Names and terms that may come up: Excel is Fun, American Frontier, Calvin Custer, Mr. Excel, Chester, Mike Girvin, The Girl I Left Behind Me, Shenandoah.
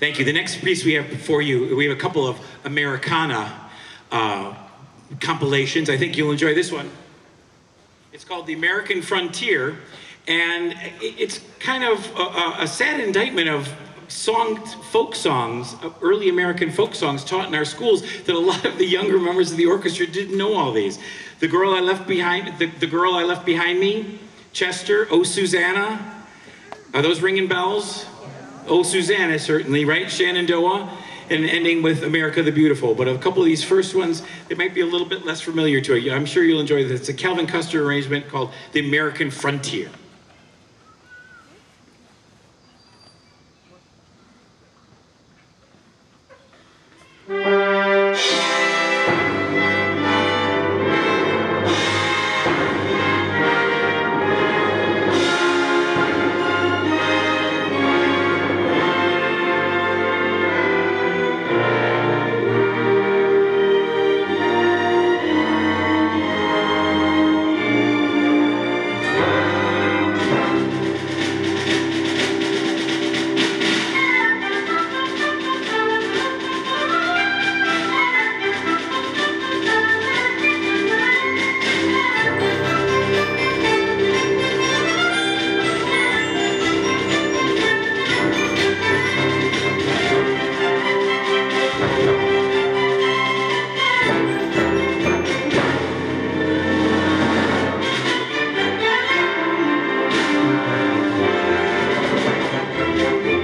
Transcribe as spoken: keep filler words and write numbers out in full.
Thank you. The next piece we have before you, we have a couple of Americana uh, compilations. I think you'll enjoy this one. It's called The American Frontier, and it's kind of a, a sad indictment of song, folk songs, early American folk songs taught in our schools that a lot of the younger members of the orchestra didn't know all these. The Girl I Left Behind, the, the Girl I Left Behind Me, Chester, Oh Susanna. Are those ringing bells? Oh Susanna, certainly, right? Shenandoah, and ending with America the Beautiful. But a couple of these first ones, they might be a little bit less familiar to you. I'm sure you'll enjoy this. It's a Calvin Custer arrangement called The American Frontier. Thank you.